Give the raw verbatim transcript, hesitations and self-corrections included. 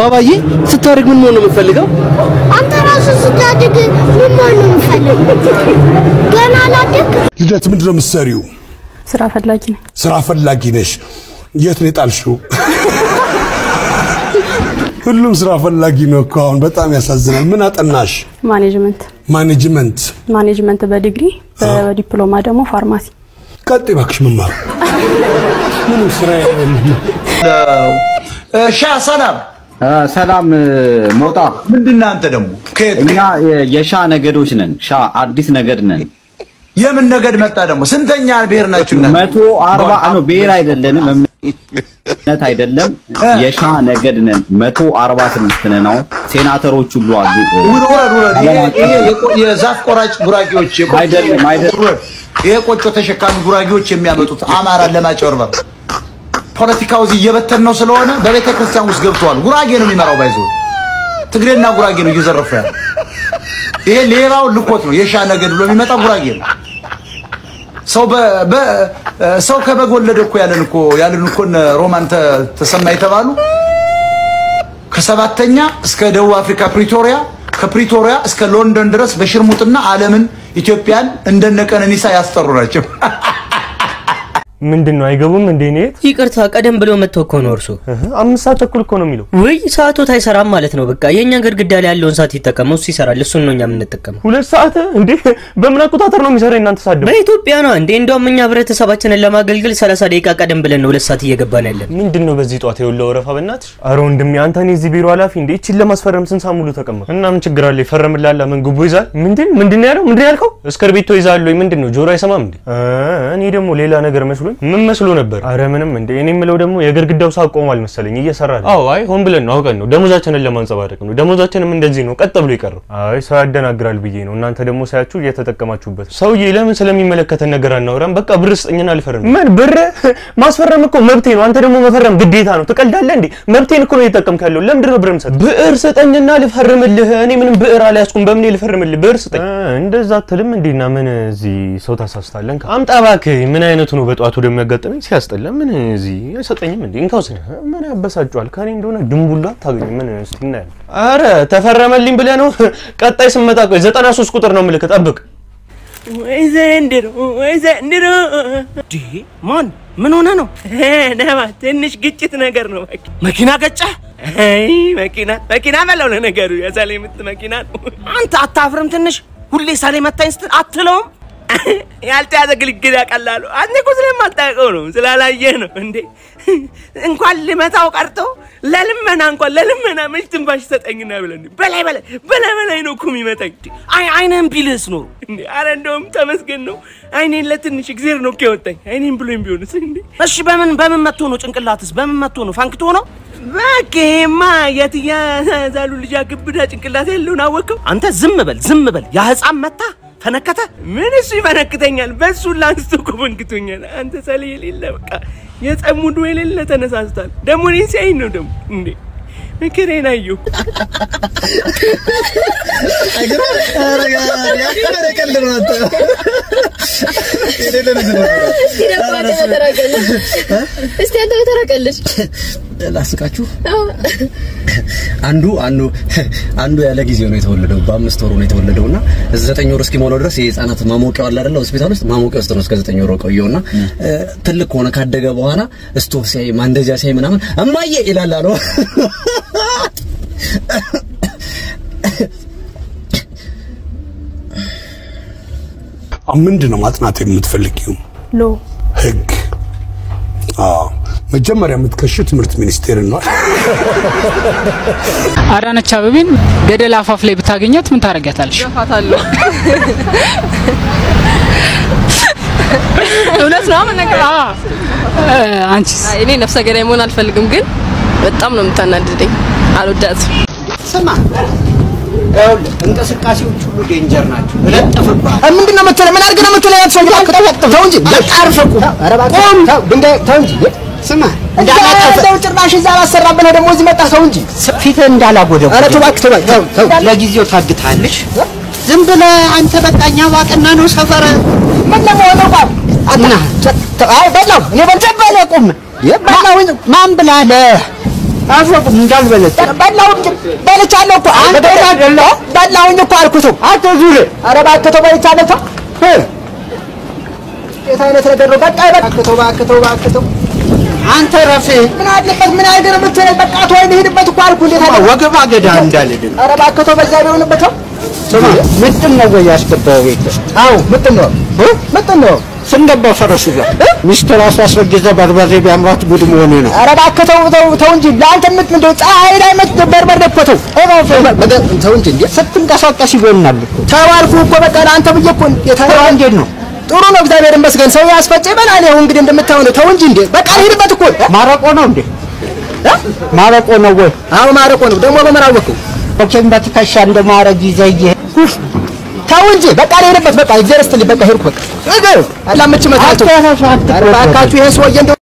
بابا جي ستارك من مون مفلقه انت راسك ستارك من مون مفلقه انا لاكك لدات مدرم الساريو سرعه فلاكي سرعه فلاكي نش جيت لي طالشو كلهم سرعه فلاكي نو كون በጣም ያሳዝናል ምን አጠናሽ ማኔጅመንት ማኔጅመንት ማኔጅመንት በዲግሪ በዲፕሎማ ደግሞ ፋርማሲ ቀጥ ይባክሽ መማር ምን ስራ شا سلام آه سلام موطا مندنا انت دمو كيتنا يا شا نغدوش نن شا اديس نغد نن يمن نغد متا دمو سنتኛ بير ناچو مية واربعين ነው بير አይደለንም እምነት አይደለም የሻ ነገድ ነን مية واربعة وخمسين ነው ሴናተሮች ሁሉ አሉ ውረድ ውረድ ይሄ የዛፍ ቆራጭ ጉራጌዎች አይደለም አይደለም ይሄ ቆጮ ተሸካሚ ጉራጌዎች የሚያመጡት አማራን ለማጨርበር ፖለቲካው እየበተን ነው ስለሆነ በቤተ ክርስቲያን ውስጥ ገብቷል ጉራጌ ነው የሚመራው ባይዞ ትግሬና ጉራጌ ነው እየዘረፈ ያለው ይሄ ሌባው ልኮት ነው የሻ ነገድ ብሎ የሚመጣ ጉራጌ ነው ሰው በ ሰው ከበጎለደኩ ያለንኮ ያለንኮ ሮማን ተሰማይ ተባሉ ከሰባተኛ እስከ ደቡብ አፍሪካ ፕሪቶሪያ ከፕሪቶሪያ እስከ ሎንዶን ድረስ በሽርሙጥና ዓለምን ኢትዮጵያን እንደነቀነኒሳ ያስጠሩራቸው ምንድነው አይገቡም እንደኔት ይቅርታ ቀደም ብሎ መጥቶ ነው እርሱ አምስት ሰዓት ተኩል ነው የሚለው ወይ ሰዓቱ ታይሰራም ማለት ነው በቃ የኛ ግድግዳ ላይ ያለውን ሰዓት ይተከመው ሲሰራል እሱ ነው እኛም እንተከመው ሁለት ሰዓት እንዴ በምን አቆጣጠር ነው የሚሰራ እናንተ ሳደብ በኢትዮጵያ ነው እንዴ እንደውም እኛ ህብረተሰባችንን ለማገልገል ሰላሳ ደቂቃ ቀደም ብለን ነው ሁለት ሰዓት እየገባን ያለን ምንድነው በዚህ ጧት የውለው ወረፋ በእናትሽ አረ ወንድም ያንተን እዚህ ቢሮ ኃላፊ እንዴ እቺ ለማስፈረም ስንሳሙሉ ተቀመጠ እና ምን ችግር አለ ይፈረምላላ ምን ጉቦ ይዛል ምንድን ምንድነው ያለው ምንድነው ያልከው እስክርቢቶ ይዛል ወይ ምንድነው ጆሮ አይሰማም እንዴ እኔ ደግሞ ሌላ ነገር መስሎ ምን መስሎ ነበር አረ ምንም እንደ እኔ ምለው ደግሞ የግርግዳው ሳቆማል መሰለኝ እየሰራ ነው አው አይ ሆን ብለን ነው አውቀን ነው ደሞዛችንን ለማንጸባረቅ ነው ደሞዛችንም እንደዚህ ነው ቀጥ ብሎ ይቀር አይ ሰው ያደናግራል ብዬ ነው እናንተ ደግሞ ሳያችሁ እየተጠቀማችሁበት ሰውዬ ለምን ስለሚመለከተን ነገር አናወራም በቃ ብር ስጠኝና አልፈርም ምን ብር ማስፈረም እኮ መብቴ ነው አንተ ደግሞ መፈረም ግዴታ ነው ትቀልዳለህ እንዴ መብቴን እኮ ነው እየተጠቀምክ ያለው ለምንድን ነው ብር መስጠት ብር ስጠኝና ልፈርምልህ እኔ ምንም ብር አልያዝኩም በምን ልፈርምልህ ብር ስጠኝ እንደዛ አትልም እንዴና ምን እዚህ ሰው ታሳስታለን አምጣ እባክህ ምን አይነቱ ነው በጧት ወደ የሚያጋጥመኝ ሲያስጠላ ምን እዚህ አይሰጠኝም እንዴ እንካውስ ምን አበሳጫዋል ካኔ እንደሆነ ድምቡላ ታገኝ ምን እስቲና አረ ተፈረመልኝ ብለ ነው ቀጣይ ስመጣ ቆይ ዘጠና ሶስት ቁጥር ነው ምልከ ጠብቅ ወይ ዘንድሮ ወይ ዘንድሮ ዲ ማን ምን ሆነ ነው ደባ ትንሽ ግጭት ነገር ነው በቃ መኪና ገጫ አይ መኪና መኪና ማለት ነው ነገሩ ያዛለ የምት መኪና አንተ አታፍርም ትንሽ ሁሌ ሳለ መታኝ ስትል አትለውም ያልታ ያደግልግዳ ቀላሉ አንዴ ቁስለ ማጣቀው ነው ስላላየ ነው እንዴ እንኳን ለመታው ቀርቶ ለልመና እንኳን ለልመና ምልትን ባሽ ተጠኝና ብለን በላይ በላይ በላይ በላይ ነው ቁም ይመጣኝ አይ አይነን ቢልስ ነው እንዴ አረ እንደውም ተመስገን ነው አይኔን ለትንሽ ግዜር ነው ከወጣኝ አይኔን ብሎኝ ቢሆንስ እንዴ እሺ በምን በምን መጥቶ ነው ጭንቅላትስ በምን መጥቶ ነው ፈንክቶ ነው በከማ ያትያ ዛሉ ልጅ አግብዳ ጭንቅላት ያለውን አወቀው አንተ ዝም በል ዝም በል ያ ህፃን መጣ ፈነከተ ምን እሱ ይፈነክተኛል በሱ ላንስቶ ኮንክቶኛል አንተ ሰለይ ሌላ በቃ የጸሙዱ ሌላ ተነሳስታል ደሞ እኔ ሲያይ ነው ደሞ እንዴ መከረና ይዩ አገራ አረጋ ያዲ በረከልነው አንተ ሌላ ለምን ነው እስቲ አንተ ተረቀልሽ ላስቃችሁ አንዱ አንዱ አንዱ ያለ ጊዜ ነው የተወለደው በአምስት ወር ነው የተወለደውና ዘጠኝ ወር እስኪ ሞላው ድረስ የህፃናት ማሞቂያው አለ አይደል ሆስፒታል ውስጥ ማሞቂያው ስትነስ ከዘጠኝ ወር ቆየውና ትልቅ ሆነ ካደገ በኋላ ስቶር ሲያይ ማንደጃ ሲያይ ምናምን እማዬ ይላል አለው አምንድነው ማጥናት የምትፈልጊው ሎ ህግ አዎ መጀመሪያ መትከሽት ምርት ሚኒስቴር ነው አዳነች አበቤን ገደል አፋፍ ላይ ብታገኛት ምን ታረጋታለሽ ያፋታለሁ እውነት ነው መነገር አ አንቺስ እኔ ነፍሰ ገዳይ መሆን አልፈልግም ግን በጣም ነው የምታናደደኝ አልወዳትም ስማ ያውል እንቀስቃሴዎች ሁሉ ዴንጀር ናቸው ለጥፍባህ ምንድነው መተለ ምን አርገና መተለ ያሰው ያከታው ታው እንጂ ለጣርፈቁ አረባቆም ታው እንደ ታው እንጂ ስማ እንዳላጣው ጭራሽ እዛ ባሰራብን ደሞ እዚ መጣ ሰው እንጂ ፊት እንዳላጎደው አረ ተባክ ተባክ ተው ለጊዜው ታግታለሽ ዝም ብለህ አንተ በቃኛ ዋቀና ነው ሰፈረ ምን ለማወጣ ቋም አጥና አይ በላው እኔ በልጨባለቁም ይባላው ማን ብላለ أفرق من جال بلد. بلعون بلد شانو كو. بلعون يكو أركوسو. أتوزولي. أربعة كتوبة شانو فا. هه. كتاي نسر دروبات أي بات. كتوبة كتوبة كتوب. أنت رفي. من عادي بس من عادي ربط شانو بات أتوه نهيد بات كو أركولي هذا. وقف على جدام جالد. أربعة كتوبة زارونا باتو. سما. متنو جياش كتوبيك. أو متنو. هه متنو. سند بفرسيا. مستر أساس الجزء بربري بأمرات بدمونين. أربعة كتوب تونجي لا تمت من دوت آه لا مت بربري بتو. أنا في بدأ تونجي. ستين كسر كشيفون نبي. ثوار فوق بدأ أنت بيجون يثوان جنو. تورون أقدر بس كان سوي أسباب جبل على هم قديم دم تونجي تونجي. بدأ هيدا بتقول. مارك ونودي. ها؟ مارك ونوي. أو مارك ونودي. دم ولا مراوكو. بكشن بتكشان دم مارك جيزيجي. تونجي بدأ هيدا بس بدأ يجلس تلي بدأ هيركوك. أجل. على ما تشمل هاتو. أربعة كاتو يسوي جنده.